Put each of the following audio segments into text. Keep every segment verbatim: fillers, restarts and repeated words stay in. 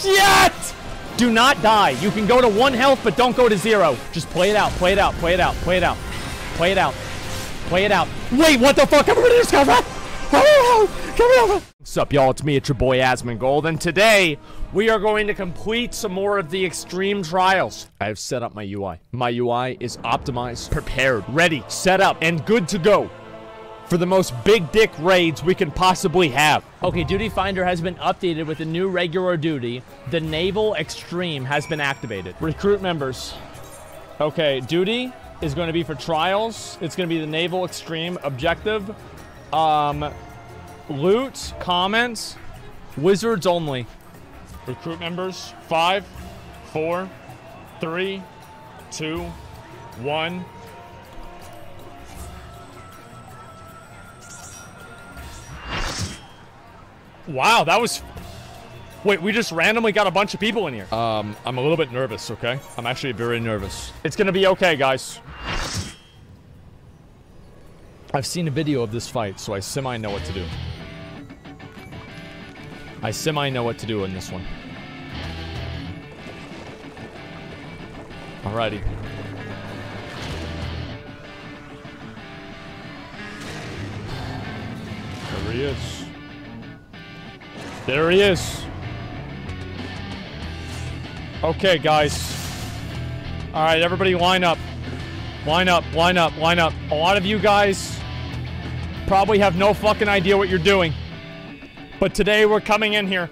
Shit! Do not die. You can go to one health, but don't go to zero. Just play it out. Play it out. Play it out. Play it out. Play it out. Play it out. Wait, what the fuck? I'm ready to discover. What's up, y'all? It's me, it's your boy Asmongold, and today we are going to complete some more of the extreme trials. I have set up my U I. My U I is optimized, prepared, ready, set up, and good to go for the most big dick raids we can possibly have. Okay, Duty Finder has been updated with a new regular duty. The Naval Extreme has been activated. Recruit members. Okay, duty is going to be for trials. It's going to be the Naval Extreme objective. Um, loot, comments, wizards only. Recruit members, five, four, three, two, one. Wow, that was... Wait, we just randomly got a bunch of people in here. Um, I'm a little bit nervous, okay? I'm actually very nervous. It's gonna be okay, guys. I've seen a video of this fight, so I semi-know what to do. I semi-know what to do in this one. Alrighty. There he is. There he is. Okay, guys. Alright, everybody line up. Line up, line up, line up. A lot of you guys probably have no fucking idea what you're doing. But today we're coming in here.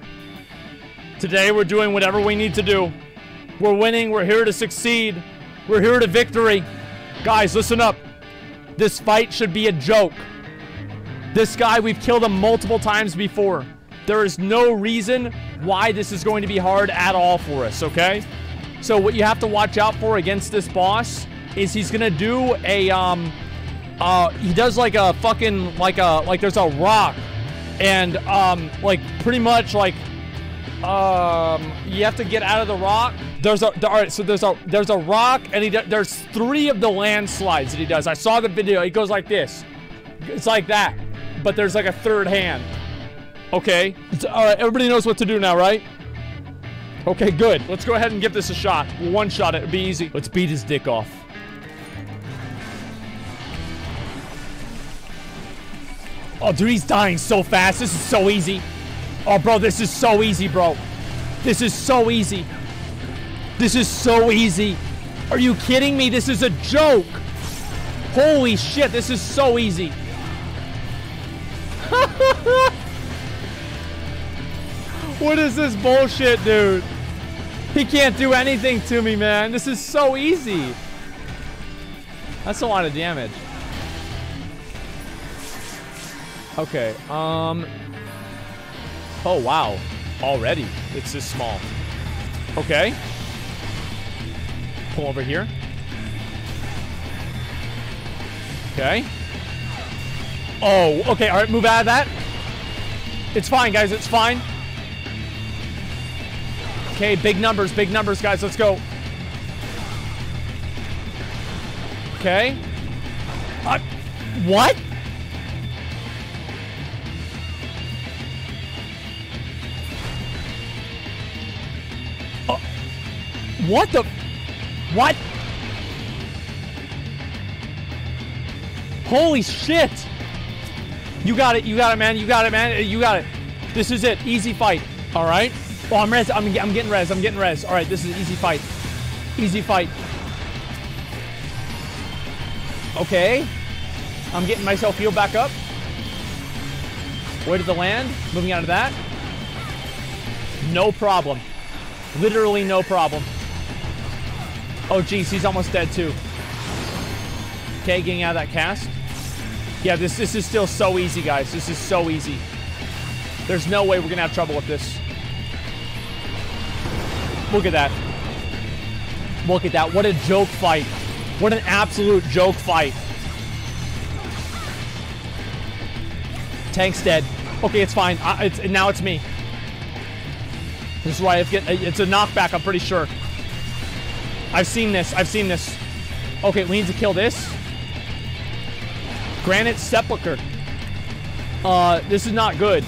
Today we're doing whatever we need to do. We're winning, we're here to succeed. We're here to victory. Guys, listen up. This fight should be a joke. This guy, we've killed him multiple times before. There is no reason why this is going to be hard at all for us, okay? So what you have to watch out for against this boss is he's gonna do a um uh he does like a fucking like a like there's a rock and um like pretty much like um you have to get out of the rock. There's a all right so there's a there's a rock and he there's three of the landslides that he does. I saw the video. He goes like this. It's like that, but there's like a third hand. Okay, all right, everybody knows what to do now, right? Okay, good. Let's go ahead and give this a shot. We'll one shot it. It'll be easy. Let's beat his dick off. Oh, dude, he's dying so fast. This is so easy. Oh, bro, this is so easy, bro. This is so easy. This is so easy. Are you kidding me? This is a joke. Holy shit, this is so easy. What is this bullshit, dude? He can't do anything to me, man. This is so easy. That's a lot of damage. Okay, um... oh, wow. Already, it's this small. Okay. Pull over here. Okay. Oh, okay, all right, move out of that. It's fine, guys, it's fine. Okay, big numbers, big numbers, guys, let's go. Okay. Uh, what? What the? What? Holy shit! You got it, you got it, man, you got it, man, you got it. This is it, easy fight, all right? Oh, I'm res, I'm, I'm getting res, I'm getting res. All right, this is an easy fight. Easy fight. Okay. I'm getting myself healed back up. Way to the land, moving out of that. No problem. Literally no problem. Oh, geez, he's almost dead, too. Okay, getting out of that cast. Yeah, this, this is still so easy, guys. This is so easy. There's no way we're gonna have trouble with this. Look at that. Look at that. What a joke fight. What an absolute joke fight. Tank's dead. Okay, it's fine. I, it's, now it's me. This is why I've get, it's a knockback, I'm pretty sure. I've seen this. I've seen this. Okay, we need to kill this. Granite Sepulcher. Uh, this is not good.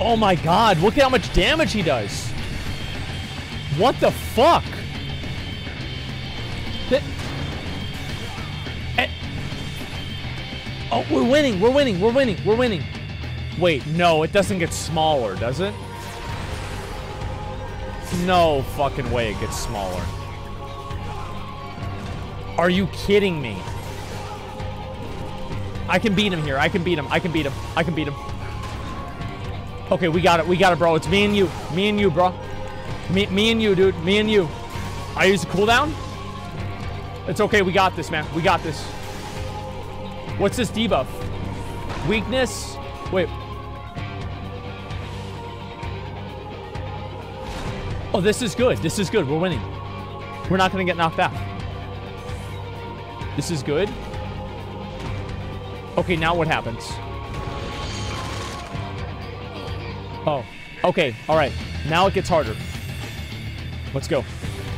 Oh my god, look at how much damage he does. What the fuck? That... Oh, we're winning, we're winning, we're winning, we're winning. Wait, no, it doesn't get smaller, does it? No fucking way it gets smaller. Are you kidding me? I can beat him here. I can beat him. I can beat him. I can beat him. Okay, we got it. We got it, bro. It's me and you. Me and you, bro. Me, me and you, dude. Me and you. I used a cooldown. It's okay. We got this, man. We got this. What's this debuff? Weakness. Wait. Oh, this is good. This is good. We're winning. We're not going to get knocked out. This is good. Okay, now what happens? Oh, okay, all right. Now it gets harder. Let's go.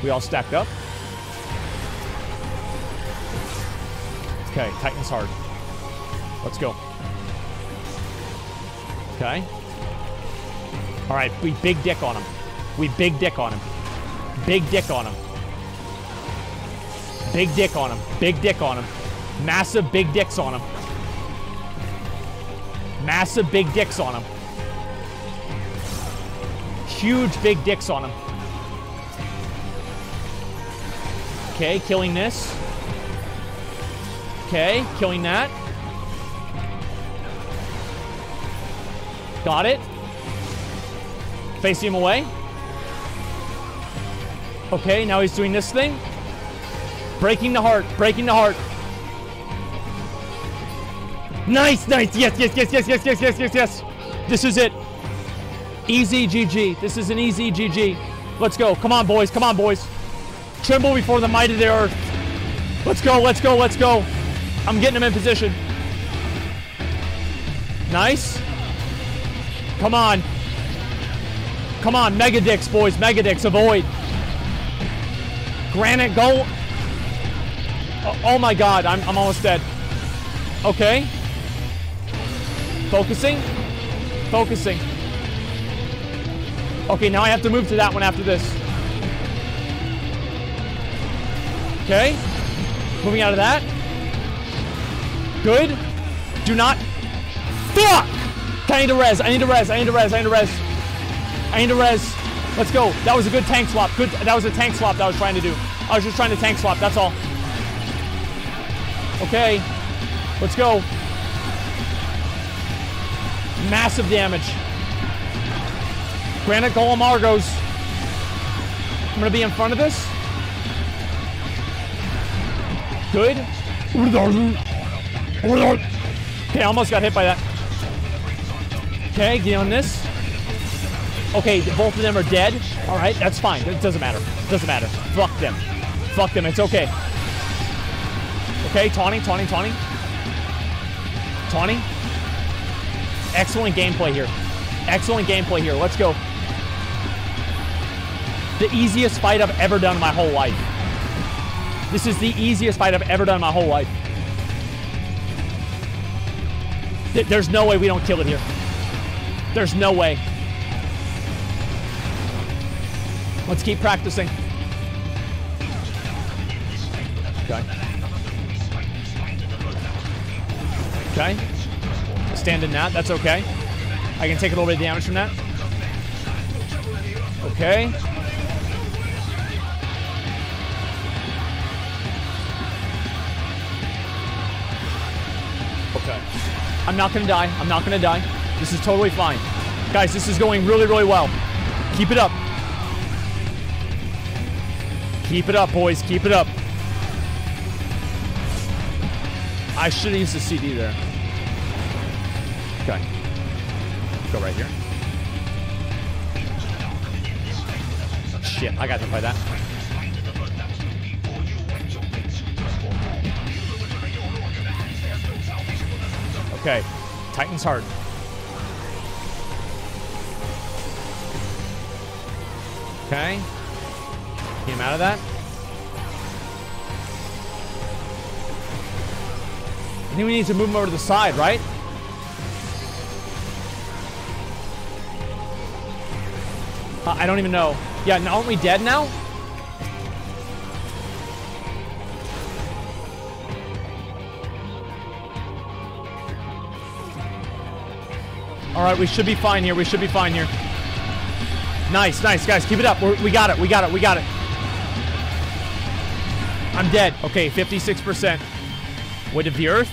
We all stacked up. Okay, Titan's hard. Let's go. Okay. All right, we big dick on him. We big dick on him. Big dick on him. Big dick on him. Big dick on him. Massive big dicks on him. Massive big dicks on him. Huge big dicks on him. Okay, killing this. Okay, killing that. Got it. Facing him away. Okay, now he's doing this thing. Breaking the heart, breaking the heart. Nice, nice, yes, yes, yes, yes, yes, yes, yes, yes, yes. This is it. Easy G G. This is an easy G G. Let's go. Come on, boys. Come on, boys. Tremble before the might of the earth. Let's go, let's go, let's go. I'm getting him in position. Nice. Come on. Come on, Mega Dicks, boys. Mega Dicks, avoid. Granite, go. Oh, oh my god, I'm, I'm almost dead. Okay. Focusing. Focusing. Okay, now I have to move to that one after this. Okay. Moving out of that. Good. Do not. Fuck! I need to res. I need to res. I need to res. I need to res. I need to res. Let's go. That was a good tank swap. Good. That was a tank swap that I was trying to do. I was just trying to tank swap. That's all. Okay. Let's go. Massive damage. Granite Golem Argos. I'm gonna be in front of this. Good. Okay, I almost got hit by that. Okay, get on this. Okay, both of them are dead. All right, that's fine. It doesn't matter. It doesn't matter. Fuck them. Fuck them. It's okay. Okay, taunting, taunting, taunting. Taunting. Excellent gameplay here. Excellent gameplay here. Let's go. The easiest fight I've ever done in my whole life. This is the easiest fight I've ever done in my whole life. Th- there's no way we don't kill it here. There's no way. Let's keep practicing. Okay. Okay. Stand in that. That's okay. I can take a little bit of damage from that. Okay. Okay. I'm not gonna die. I'm not gonna die. This is totally fine. Guys, this is going really, really well. Keep it up. Keep it up, boys. Keep it up. I should have used the C D there. Okay. Go right here. Shit, I got hit by that. Okay, Titan's hard. Okay, came out of that. I think we need to move him over to the side, right? Uh, I don't even know. Yeah, aren't we dead now? All right, we should be fine here. We should be fine here. Nice, nice, guys. Keep it up. We're, we got it. We got it. We got it. I'm dead. Okay, fifty-six percent. Weight of the earth.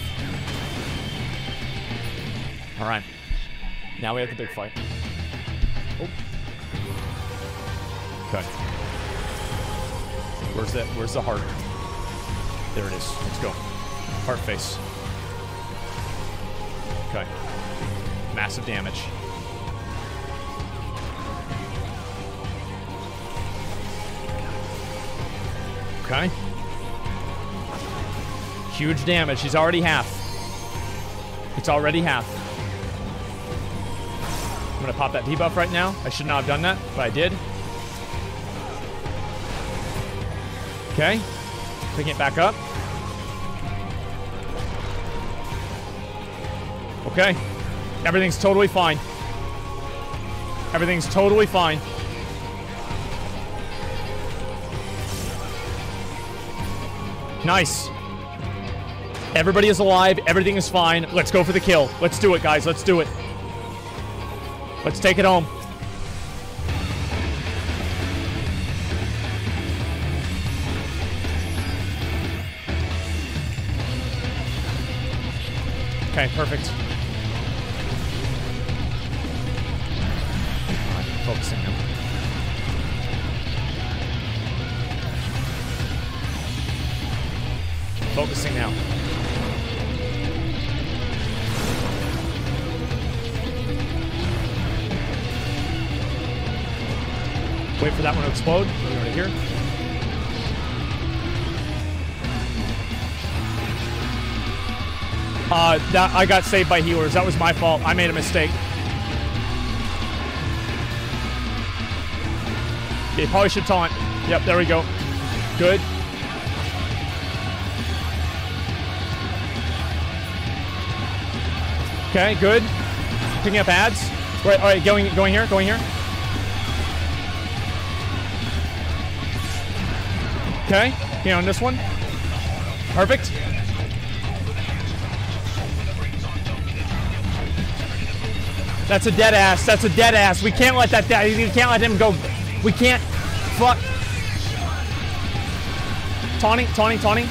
All right. Now we have the big fight. Oh. Okay. Where's that? Where's the heart? There it is. Let's go. Heart face. Okay. Massive damage. Okay. Huge damage. He's already half. It's already half. I'm gonna pop that debuff right now. I should not have done that, but I did. Okay. Picking it back up. Okay. Everything's totally fine. Everything's totally fine. Nice. Everybody is alive. Everything is fine. Let's go for the kill. Let's do it, guys. Let's do it. Let's take it home. Okay, perfect. Focusing him. Focusing now. Wait for that one to explode. Right here. Uh, that I got saved by healers. That was my fault. I made a mistake. You probably should taunt. Yep, there we go. Good. Okay, good. Picking up ads. Right, all right, going, going here, going here. Okay, get on this one. Perfect. That's a dead ass. That's a dead ass. We can't let that. We can't let him go. We can't. Fuck. Taunting, taunting, taunting.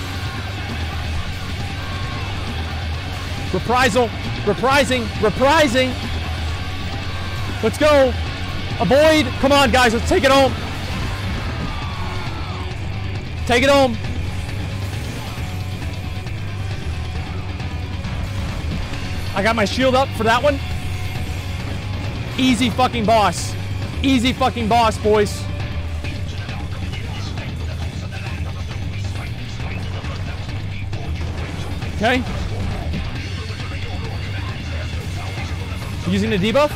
Reprisal. Reprising. Reprising. Let's go. Avoid. Come on, guys. Let's take it home. Take it home. I got my shield up for that one. Easy fucking boss. Easy fucking boss, boys. Okay. Using the debuff.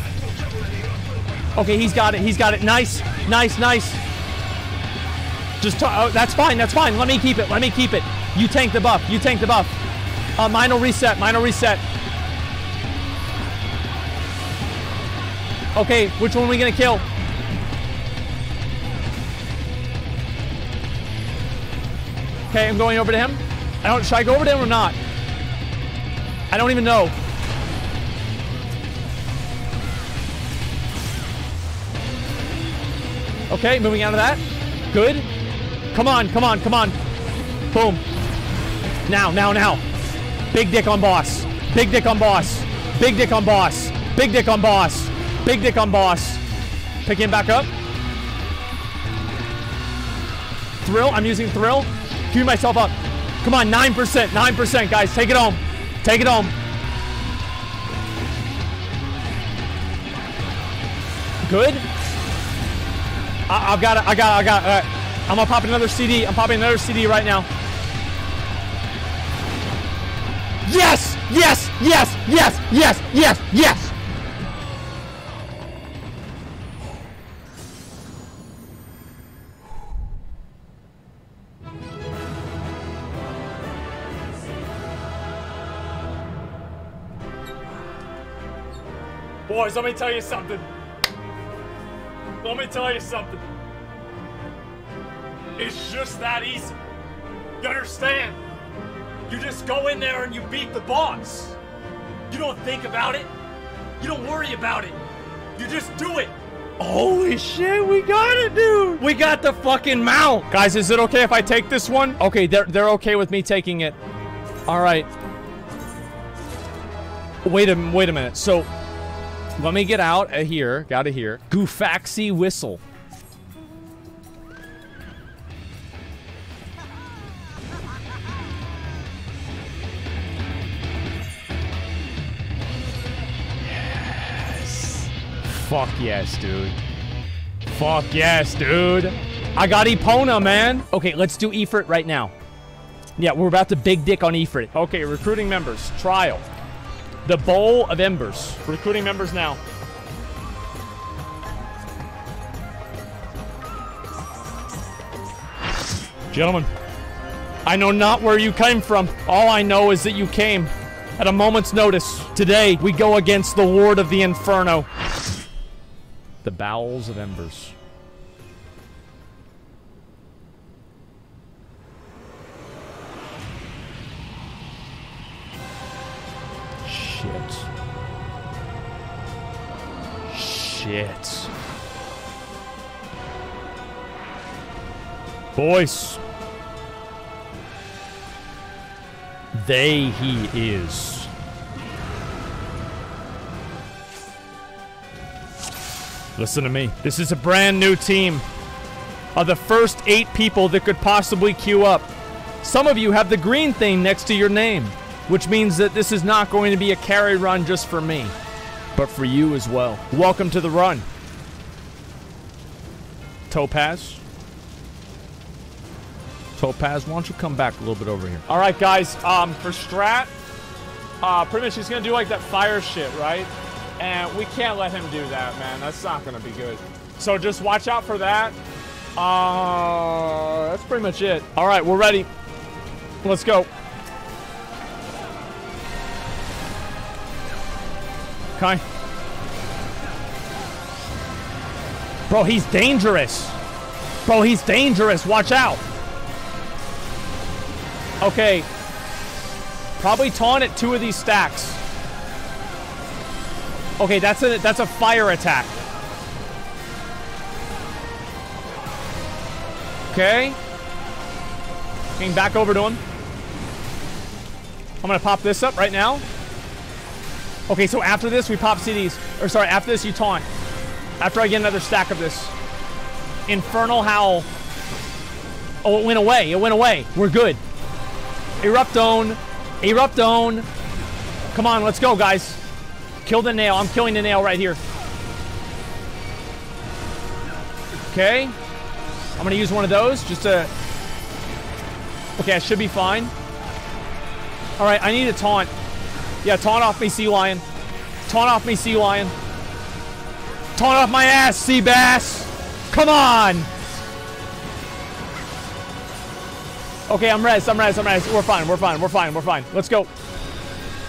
Okay, he's got it. He's got it. Nice. Nice, nice. Just oh, that's fine. That's fine. Let me keep it. Let me keep it. You tank the buff. You tank the buff. Uh, mine will reset. Mine will reset. Okay, which one are we going to kill? Okay, I'm going over to him. I don't, should I go over to him or not? I don't even know. Okay, moving out of that. Good. Come on, come on, come on. Boom. Now, now, now. Big dick on boss. Big dick on boss. Big dick on boss. Big dick on boss. Big dick on boss. Pick him back up. Thrill, I'm using thrill. Cue myself up. Come on, nine percent, nine percent, guys. Take it home. Take it home. Good. I, I've got it, I got it, I got it. All right. I'm gonna pop another C D. I'm popping another C D right now. Yes, yes, yes, yes, yes, yes, yes. Boys, let me tell you something. Let me tell you something. It's just that easy. You understand? You just go in there and you beat the boss. You don't think about it. You don't worry about it. You just do it. Holy shit, we got it, dude. We got the fucking mount. Guys, is it okay if I take this one? Okay, they're, they're okay with me taking it. All right. Wait a, wait a minute. So, let me get out of here. Got of here. Goofaxi whistle. Fuck yes, dude. Fuck yes, dude. I got Epona, man. Okay, let's do Ifrit right now. Yeah, we're about to big dick on Ifrit. Okay, recruiting members. Trial. The Bowl of Embers. Recruiting members now. Gentlemen, I know not where you came from. All I know is that you came at a moment's notice. Today, we go against the Ward of the Inferno. The Bowels of Embers. Shit. Shit. Boys. They he is. Listen to me. This is a brand new team of the first eight people that could possibly queue up. Some of you have the green thing next to your name, which means that this is not going to be a carry run just for me, but for you as well. Welcome to the run. Topaz. Topaz, why don't you come back a little bit over here? All right, guys. Um, for Strat, uh, pretty much he's going to do like that fire shit, right? And we can't let him do that, man. That's not going to be good. So just watch out for that. Uh, that's pretty much it. All right, we're ready. Let's go. Okay. Bro, he's dangerous. Bro, he's dangerous. Watch out. Okay. Probably taunt at two of these stacks. Okay, that's a that's a fire attack. Okay. Came back over to him. I'm gonna pop this up right now. Okay, so after this we pop C Ds. Or sorry, after this you taunt. After I get another stack of this. Infernal Howl. Oh, it went away. It went away. We're good. Eruptone. Eruptone. Come on, let's go, guys. Kill the nail. I'm killing the nail right here. Okay. I'm going to use one of those just to... Okay, I should be fine. All right, I need a taunt. Yeah, taunt off me, sea lion. Taunt off me, sea lion. Taunt off my ass, sea bass. Come on. Okay, I'm res, I'm res, I'm res. We're fine, we're fine, we're fine, we're fine. Let's go.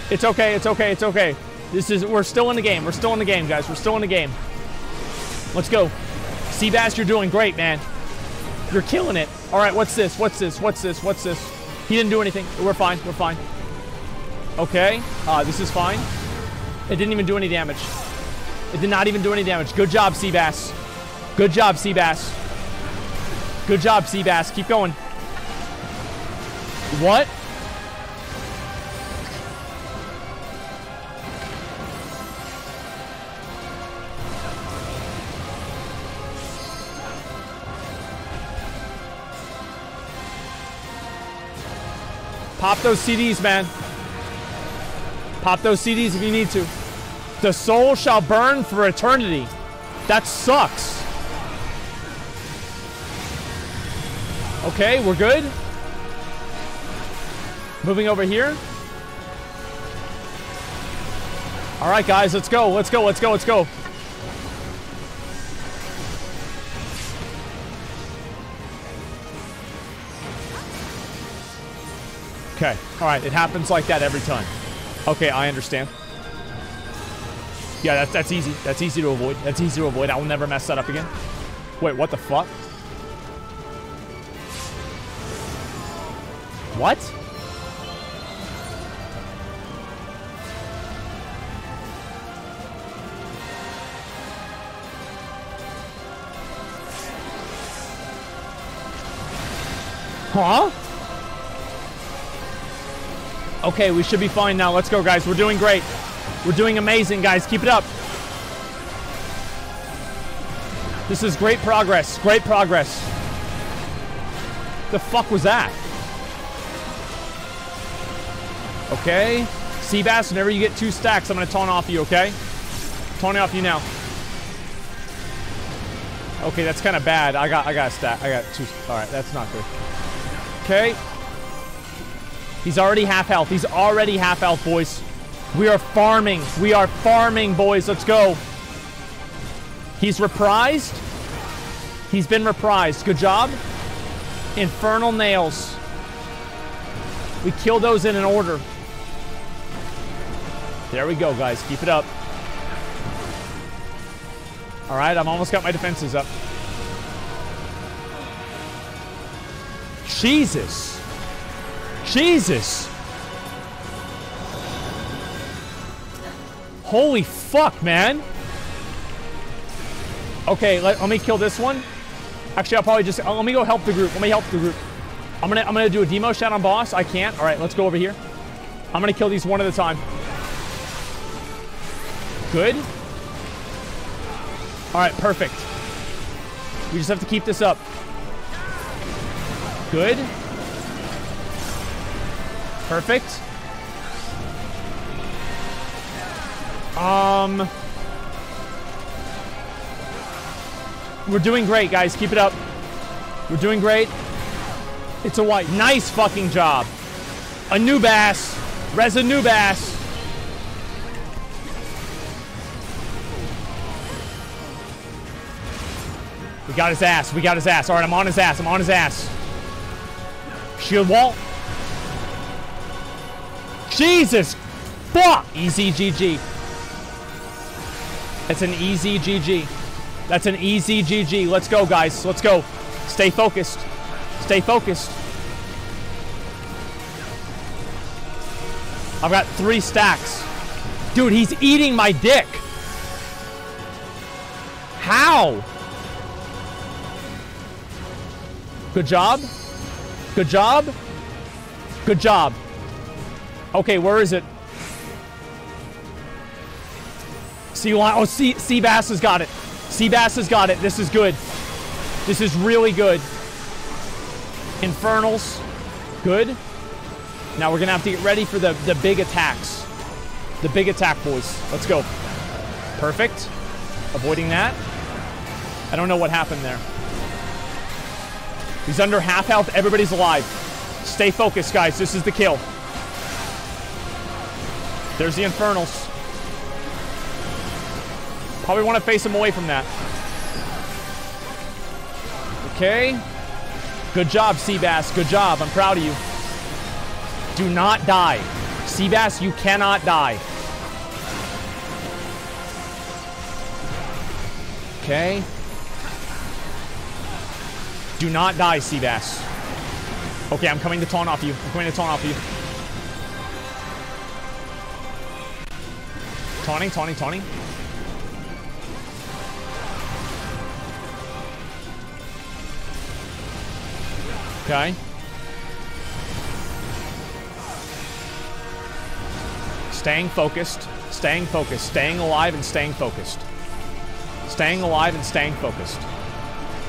It's okay, it's okay, it's okay. This is, we're still in the game. We're still in the game, guys. We're still in the game. Let's go. Seabass, you're doing great, man. You're killing it. All right, what's this? What's this? What's this? What's this? He didn't do anything. We're fine. We're fine. Okay. Uh, this is fine. It didn't even do any damage. It did not even do any damage. Good job, Seabass. Good job, Seabass. Good job, Seabass. Keep going. What? Pop those C Ds, man. Pop those C Ds if you need to. The soul shall burn for eternity. That sucks. Okay, we're good. Moving over here. All right, guys, let's go. Let's go. Let's go. Let's go. Okay. All right. It happens like that every time. Okay, I understand. Yeah, that's, that's easy. That's easy to avoid. That's easy to avoid. I will never mess that up again. Wait, what the fuck? What? Huh? Okay, we should be fine now. Let's go, guys. We're doing great. We're doing amazing, guys. Keep it up. This is great progress. Great progress. The fuck was that? Okay. Seabass, whenever you get two stacks, I'm going to taunt off you, okay? Taunting off you now. Okay, that's kind of bad. I got I got a stack. I got two. All right, that's not good. Okay. He's already half health. He's already half health, boys. We are farming. We are farming, boys. Let's go. He's reprised. He's been reprised. Good job. Infernal nails. We kill those in an order. There we go, guys. Keep it up. All right, I've almost got my defenses up. Jesus. Jesus. Holy fuck, man. Okay, let, let me kill this one. Actually, I'll probably just... Let me go help the group. Let me help the group. I'm gonna, I'm gonna do a demo shot on boss. I can't. All right, let's go over here. I'm gonna kill these one at a time. Good. All right, perfect. We just have to keep this up. Good. Perfect. Um, we're doing great, guys. Keep it up. We're doing great. It's a white. Nice fucking job. A new bass. Res a new bass. We got his ass. We got his ass. All right, I'm on his ass. I'm on his ass. Shield wall. Jesus. Fuck. Easy G G. That's an easy G G. That's an easy G G. Let's go, guys. Let's go. Stay focused. Stay focused. I've got three stacks. Dude, he's eating my dick. How? Good job. Good job. Good job. Okay, where is it? Sea lion. Oh, sea, sea bass has got it. Sea bass has got it. This is good. This is really good. Infernals. Good. Now we're going to have to get ready for the, the big attacks. The big attack, boys. Let's go. Perfect. Avoiding that. I don't know what happened there. He's under half health. Everybody's alive. Stay focused, guys. This is the kill. There's the Infernals. Probably want to face him away from that. Okay. Good job, Seabass. Good job. I'm proud of you. Do not die. Seabass, you cannot die. Okay. Do not die, Seabass. Okay, I'm coming to taunt off you. I'm coming to taunt off you. Taunting, taunting, taunting. Okay. Staying focused, staying focused, staying alive and staying focused. Staying alive and staying focused.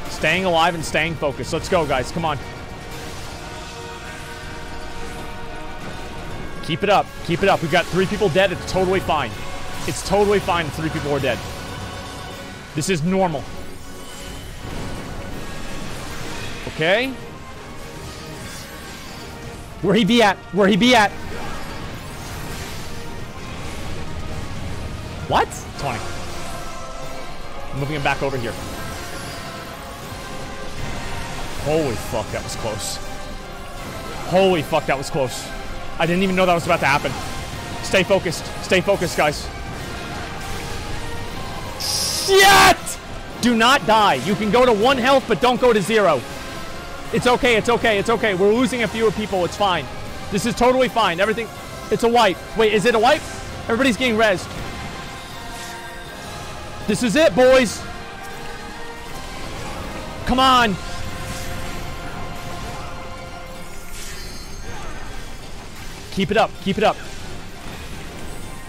Staying alive and staying focused. Let's go, guys. Come on. Keep it up. Keep it up. We've got three people dead. It's totally fine. It's totally fine if three people are dead. This is normal. Okay. Where he be at? Where he be at? What? twenty. I'm moving him back over here. Holy fuck, that was close. Holy fuck, that was close. I didn't even know that was about to happen. Stay focused. Stay focused, guys. Shit! Do not die. You can go to one health, but don't go to zero. It's okay, it's okay, it's okay. We're losing a few people, it's fine. This is totally fine. Everything... It's a wipe. Wait, is it a wipe? Everybody's getting rezzed. This is it, boys. Come on. Keep it up, keep it up.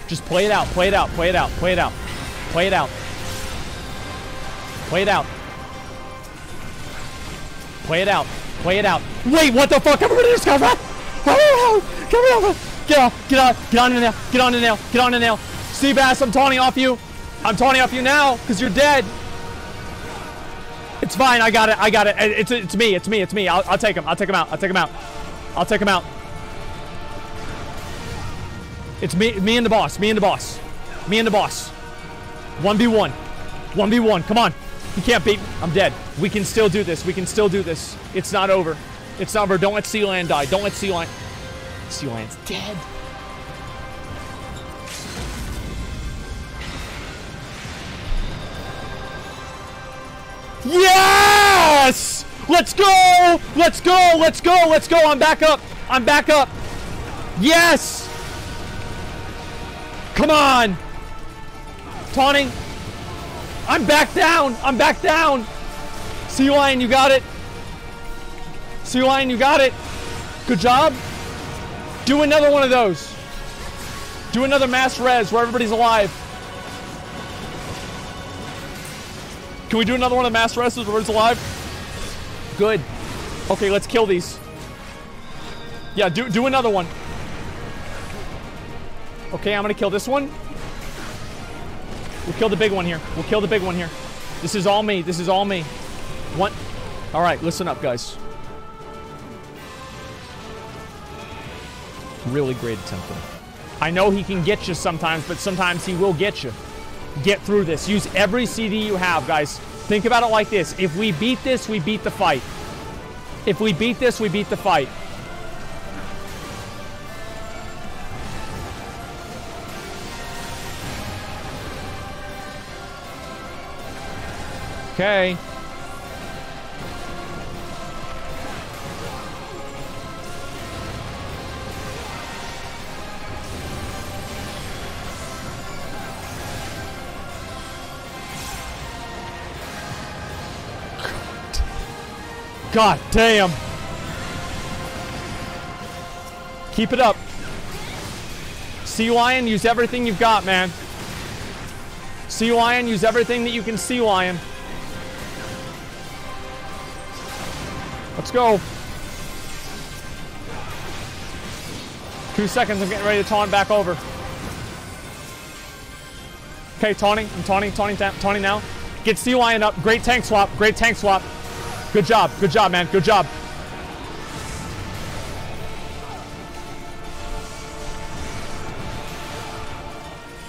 Just play it out, play it out, play it out, play it out. Play it out. Play it out. Play it out. Play it out. Wait, what the fuck? Everybody just got wrecked. Come here. Get off. Get off. Get on the nail. Get on the nail. Get on the nail. Steve Bass, I'm taunting off you. I'm taunting off you now because you're dead. It's fine. I got it. I got it. It's it's me. It's me. It's me. I'll, I'll take him. I'll take him out. I'll take him out. I'll take him out. It's me. Me and the boss. Me and the boss. Me and the boss. one v one. one v one. Come on. You can't beat me. I'm dead. We can still do this. We can still do this. It's not over. It's not over. Don't let Sealand die. Don't let Sealand... Sealand's dead. Yes! Let's go! Let's go! Let's go! Let's go! I'm back up. I'm back up. Yes! Come on! Taunting. I'm back down. I'm back down. Sea Lion, you got it. Sea Lion, you got it. Good job. Do another one of those. Do another mass res where everybody's alive. Can we do another one of the mass reses where everybody's alive? Good. Okay, let's kill these. Yeah, do, do another one. Okay, I'm going to kill this one. We'll kill the big one here. We'll kill the big one here. This is all me. This is all me. One. All right, listen up, guys. Really great attempt. I know he can get you sometimes, but sometimes he will get you. Get through this. Use every C D you have, guys. Think about it like this. If we beat this, we beat the fight. If we beat this, we beat the fight. Okay. God damn. Keep it up. Sea Lion, use everything you've got, man. Sea Lion, use everything that you can Sea Lion. Let's go. Two seconds, I'm getting ready to taunt back over. Okay, taunting, I'm taunting, taunting, taunting now. Get Sea Lion up, great tank swap, great tank swap. Good job, good job, man, good job.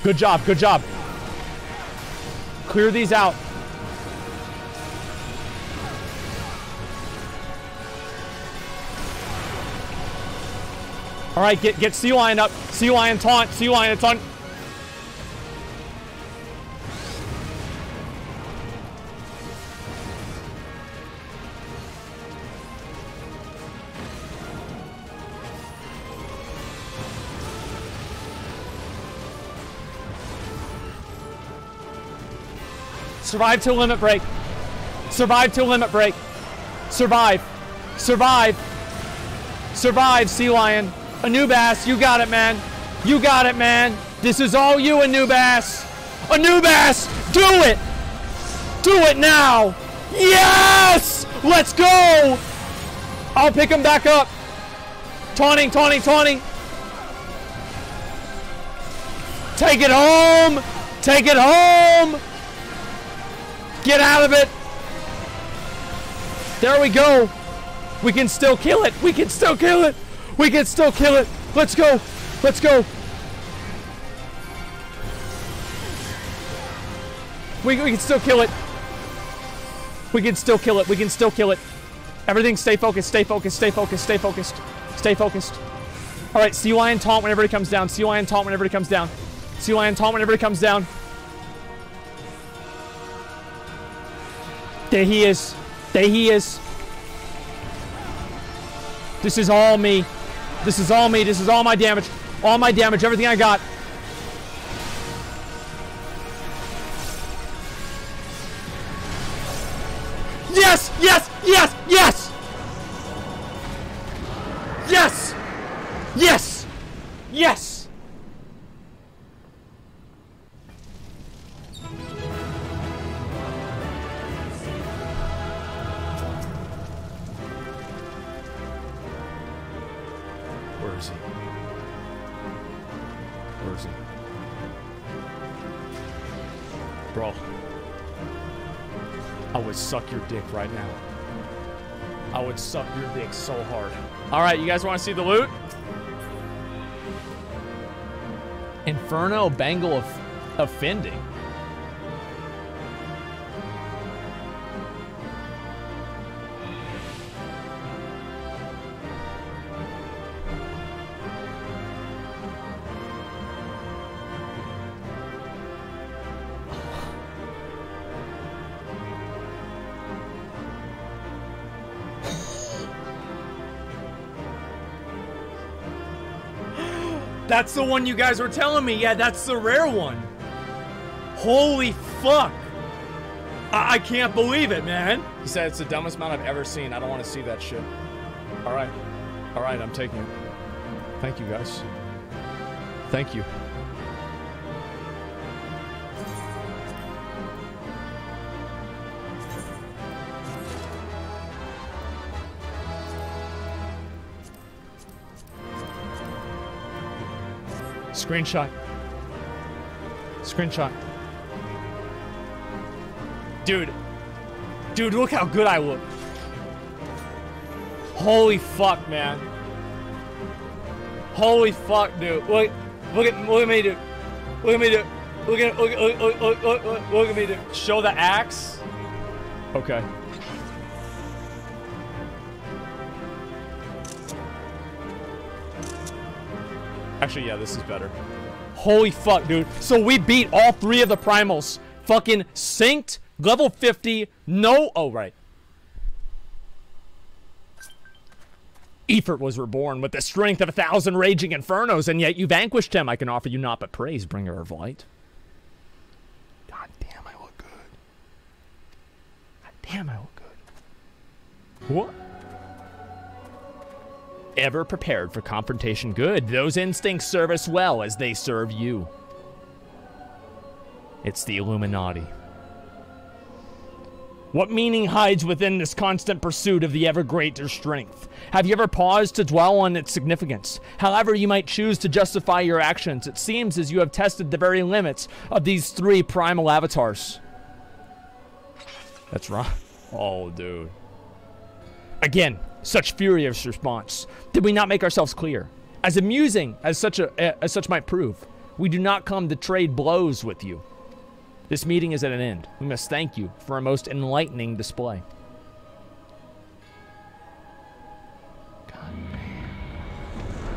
Good job, good job. Clear these out. All right, get get Sea Lion up. Sea Lion taunt. Sea Lion taunt. Survive till limit break. Survive till limit break. Survive. Survive. Survive, Sea Lion. Anubas, you got it, man. You got it, man. This is all you, Anubas. Anubas, do it. Do it now. Yes! Let's go. I'll pick him back up. Taunting, taunting, taunting. Take it home. Take it home. Get out of it. There we go. We can still kill it. We can still kill it. We can still kill it. Let's go. Let's go. We, we can still kill it. We can still kill it. We can still kill it. Everything stay focused. Stay focused. Stay focused. Stay focused. Stay focused. All right. Sea Lion taunt whenever it comes down. Sea Lion taunt whenever it comes down. Sea Lion taunt whenever it comes down. There he is. There he is. This is all me. This is all me. This is all my damage. All my damage. Everything I got. Yes! Yes! Yes! Yes! Yes! Yes! Yes! Where is he? Where is he? Bro. I would suck your dick right now. I would suck your dick so hard. All right, you guys want to see the loot? Inferno Bangle of Offending. That's the one you guys were telling me. Yeah, that's the rare one. Holy fuck. I, I can't believe it, man. He said it's the dumbest mount I've ever seen. I don't want to see that shit. All right. All right, I'm taking it. Thank you, guys. Thank you. Screenshot. Screenshot. Dude. Dude, look how good I look. Holy fuck, man. Holy fuck, dude. Look, look at, look at me, dude. Look at me, dude. Look at, look, look, look, look, look, look, look at me, dude. Show the axe. Okay. Actually, yeah, this is better. Holy fuck, dude. So we beat all three of the primals. Fucking synced, level fifty, no... Oh, right. Aether was reborn with the strength of a thousand raging infernos, and yet you vanquished him. I can offer you naught but praise, bringer of light. God damn, I look good. God damn, I look good. What? Ever prepared for confrontation, good. Those instincts serve us well as they serve you. It's the Illuminati. What meaning hides within this constant pursuit of the ever greater strength? Have you ever paused to dwell on its significance? However you might choose to justify your actions, it seems as you have tested the very limits of these three primal avatars. That's wrong. Oh, dude. Again, such furious response. Did we not make ourselves clear? As amusing as such a, as such might prove, we do not come to trade blows with you. This meeting is at an end. We must thank you for a most enlightening display. God damn.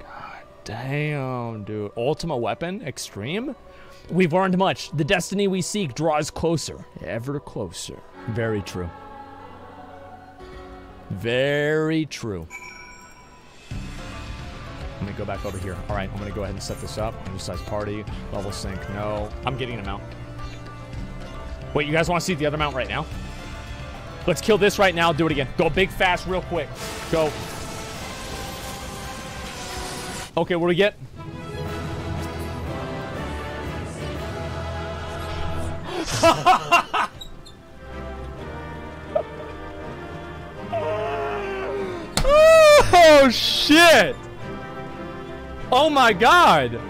God damn, dude. Ultima weapon? Extreme? We've learned much. The destiny we seek draws closer. Ever closer. Very true. Very true. Let me go back over here. All right, I'm gonna go ahead and set this up. Size party, level sync, no. I'm getting a mount. Wait, you guys wanna see the other mount right now? Let's kill this right now, do it again. Go big, fast, real quick. Go. Okay, what do we get? Oh shit! Oh my god!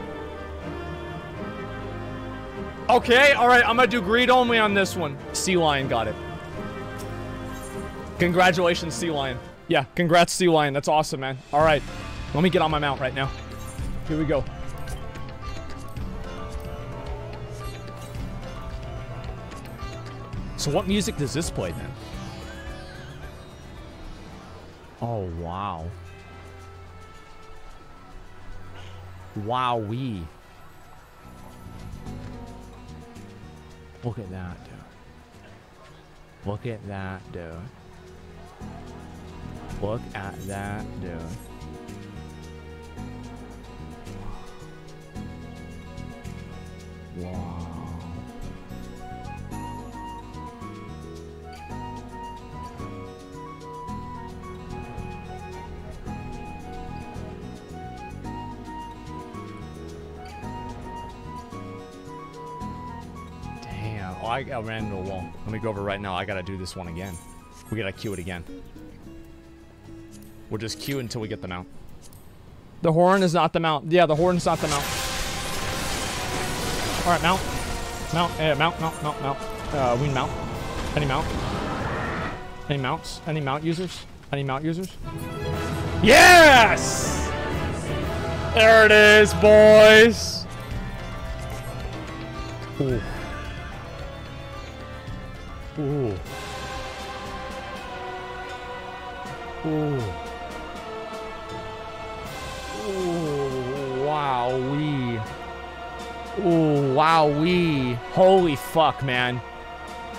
Okay, alright, I'm gonna do greed only on this one. Sea Lion got it. Congratulations, Sea Lion. Yeah, congrats, Sea Lion. That's awesome, man. Alright, let me get on my mount right now. Here we go. So what music does this play, then? Oh, wow. Wowee. Look at that, dude. Look at that, dude. Look at that, dude. Wow. Damn. Oh, I ran into a wall. Let me go over right now. I gotta do this one again. We gotta queue it again. We'll just queue until we get the mount. The horn is not the mount. Yeah, the horn's not the mount. All right, mount, mount, eh, mount, mount, mount, mount. Uh, we mount. Any mount? Any mounts? Any mount users? Any mount users? Yes! There it is, boys. Ooh. Ooh. Ooh. Ooh. Wow-wee. Ooh, wow-wee. Holy fuck, man.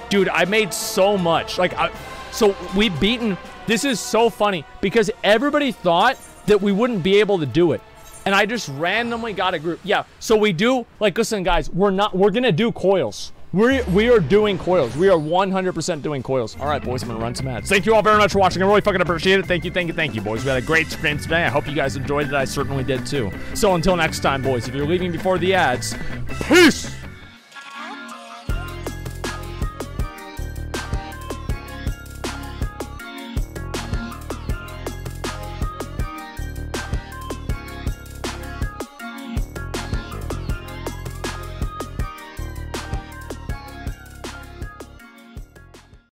Dude, I made so much. Like, I, so we've beaten... This is so funny, because everybody thought that we wouldn't be able to do it. And I just randomly got a group. Yeah, so we do... Like, listen, guys, we're not... We're gonna do coils. We're, we are doing coils. We are one hundred percent doing coils. All right, boys, I'm going to run some ads. Thank you all very much for watching. I really fucking appreciate it. Thank you, thank you, thank you, boys. We had a great stream today. I hope you guys enjoyed it. I certainly did, too. So until next time, boys, if you're leaving before the ads, peace!